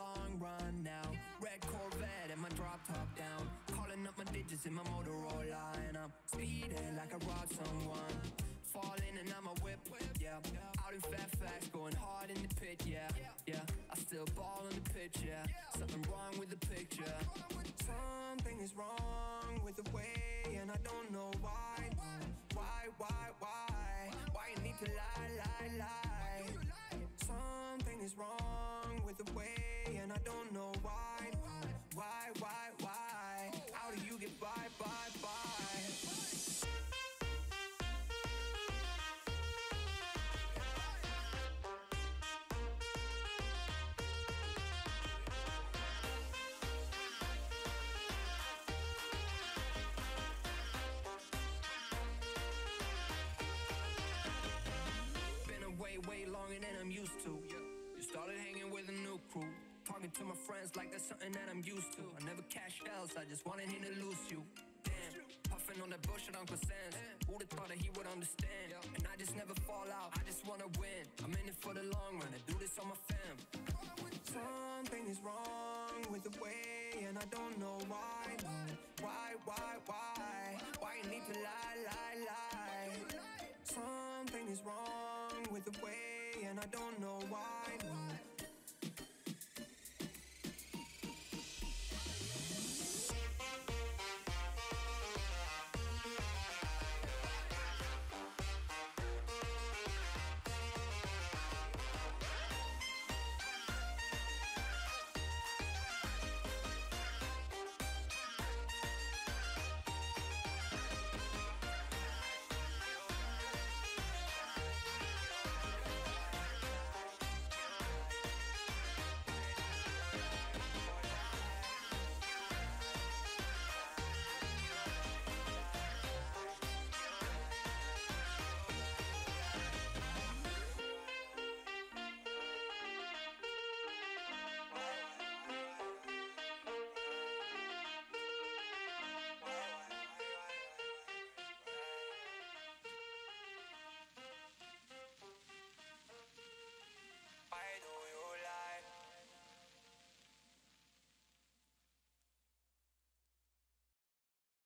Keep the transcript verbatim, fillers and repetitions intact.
long run now. Red Corvette and my drop top down. Calling up my digits in my Motorola, and I'm speeding like I robbed someone. Falling and I'm a whip, yeah. Out in Fairfax, going hard in the pit, yeah. Yeah, I still ball in the pitch, yeah. Something wrong with the picture. Something is wrong with the way, and I don't know why. Why, why, why? Why you need to lie, lie, lie? Something is wrong with the way, and I don't know why. Why, why, why? How do you get by, by, by? Way longer than I'm used to. You started hanging with a new crew, talking to my friends like that's something that I'm used to. I never cashed out, so I just wanted him to lose you. Damn, puffing on that bullshit Uncle Sam's. Who'd have thought that he would understand? And I just never fall out, I just wanna win. I'm in it for the long run, I do this on my fam. Something is wrong with the way, and I don't know why. Why, why, why? Why you need to lie, lie, lie? Something is wrong with the way, and I don't know